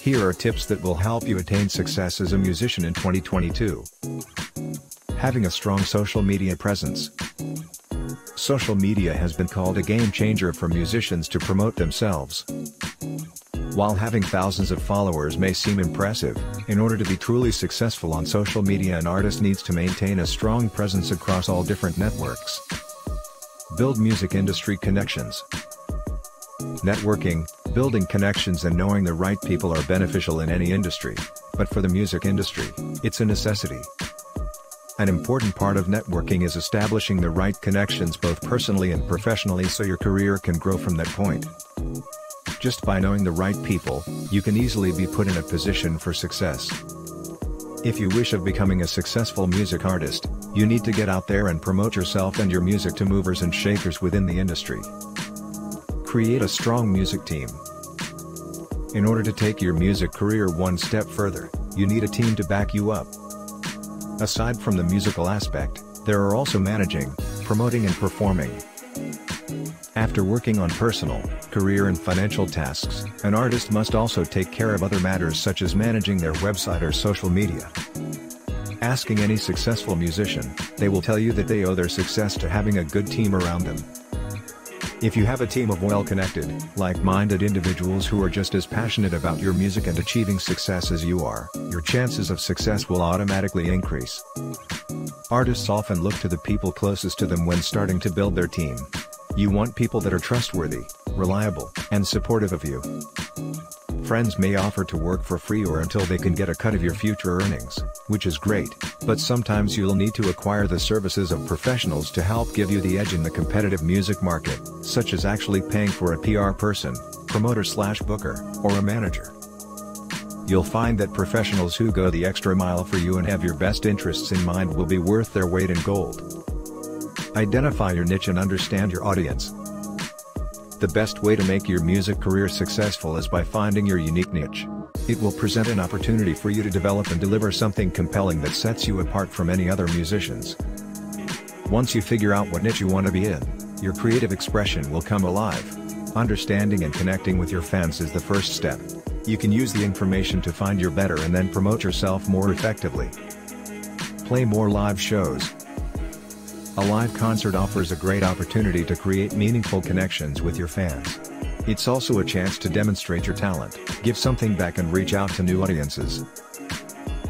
Here are tips that will help you attain success as a musician in 2022. Having a strong social media presence. Social media has been called a game changer for musicians to promote themselves. While having thousands of followers may seem impressive, in order to be truly successful on social media, an artist needs to maintain a strong presence across all different networks. Build music industry connections. Networking, building connections and knowing the right people are beneficial in any industry, but for the music industry, it's a necessity. An important part of networking is establishing the right connections both personally and professionally so your career can grow from that point. Just by knowing the right people, you can easily be put in a position for success. If you wish of becoming a successful music artist, you need to get out there and promote yourself and your music to movers and shakers within the industry. Create a strong music team. In order to take your music career one step further, you need a team to back you up. Aside from the musical aspect, there are also managing, promoting and performing. After working on personal, career and financial tasks, an artist must also take care of other matters such as managing their website or social media. Asking any successful musician, they will tell you that they owe their success to having a good team around them. If you have a team of well-connected, like-minded individuals who are just as passionate about your music and achieving success as you are, your chances of success will automatically increase. Artists often look to the people closest to them when starting to build their team. You want people that are trustworthy, reliable, and supportive of you. Friends may offer to work for free or until they can get a cut of your future earnings, which is great, but sometimes you'll need to acquire the services of professionals to help give you the edge in the competitive music market, such as actually paying for a PR person, promoter/booker, or a manager. You'll find that professionals who go the extra mile for you and have your best interests in mind will be worth their weight in gold. Identify your niche and understand your audience. The best way to make your music career successful is by finding your unique niche. It will present an opportunity for you to develop and deliver something compelling that sets you apart from any other musicians. Once you figure out what niche you want to be in, your creative expression will come alive. Understanding and connecting with your fans is the first step. You can use the information to find your better and then promote yourself more effectively. Play more live shows. A live concert offers a great opportunity to create meaningful connections with your fans. It's also a chance to demonstrate your talent, give something back and reach out to new audiences.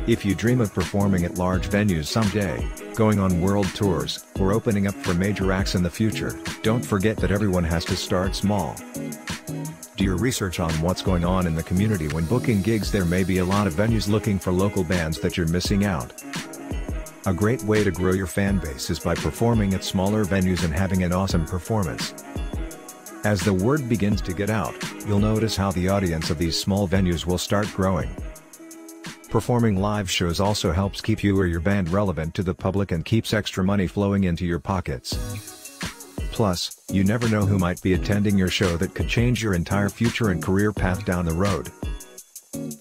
If you dream of performing at large venues someday, going on world tours, or opening up for major acts in the future, don't forget that everyone has to start small. Do your research on what's going on in the community when booking gigs. There may be a lot of venues looking for local bands that you're missing out. A great way to grow your fan base is by performing at smaller venues and having an awesome performance. As the word begins to get out, you'll notice how the audience of these small venues will start growing. Performing live shows also helps keep you or your band relevant to the public and keeps extra money flowing into your pockets. Plus, you never know who might be attending your show that could change your entire future and career path down the road.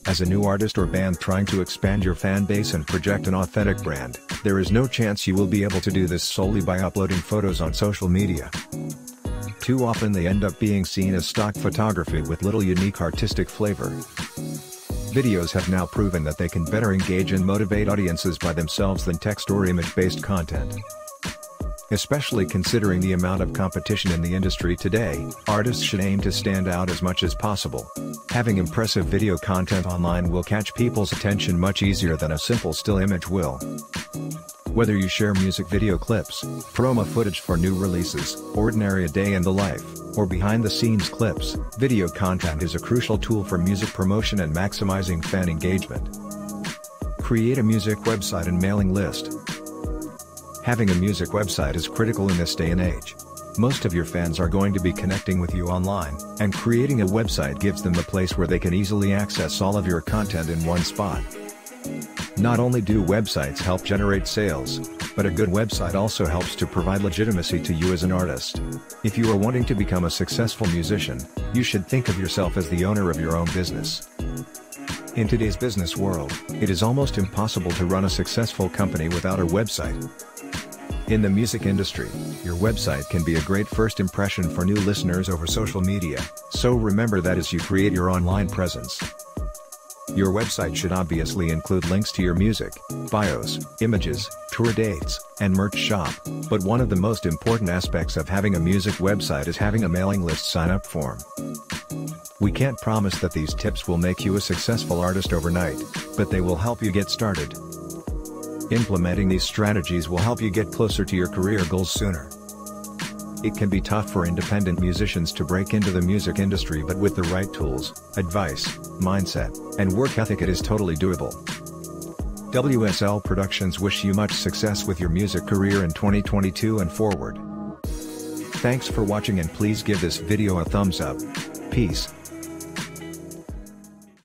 As a new artist or band trying to expand your fan base and project an authentic brand, there is no chance you will be able to do this solely by uploading photos on social media. Too often they end up being seen as stock photography with little unique artistic flavor. Videos have now proven that they can better engage and motivate audiences by themselves than text or image-based content. Especially considering the amount of competition in the industry today, artists should aim to stand out as much as possible. Having impressive video content online will catch people's attention much easier than a simple still image will. Whether you share music video clips, promo footage for new releases, ordinary day in the life, or behind-the-scenes clips, video content is a crucial tool for music promotion and maximizing fan engagement. Create a music website and mailing list. Having a music website is critical in this day and age. Most of your fans are going to be connecting with you online, and creating a website gives them a place where they can easily access all of your content in one spot. Not only do websites help generate sales, but a good website also helps to provide legitimacy to you as an artist. If you are wanting to become a successful musician, you should think of yourself as the owner of your own business. In today's business world, it is almost impossible to run a successful company without a website. In the music industry, your website can be a great first impression for new listeners over social media, so remember that as you create your online presence. Your website should obviously include links to your music, bios, images, tour dates, and merch shop, but one of the most important aspects of having a music website is having a mailing list sign-up form. We can't promise that these tips will make you a successful artist overnight, but they will help you get started. Implementing these strategies will help you get closer to your career goals sooner. It can be tough for independent musicians to break into the music industry, but with the right tools, advice, mindset, and work ethic it is totally doable. WSL Productions wish you much success with your music career in 2022 and forward. Thanks for watching, and please give this video a thumbs up. Peace.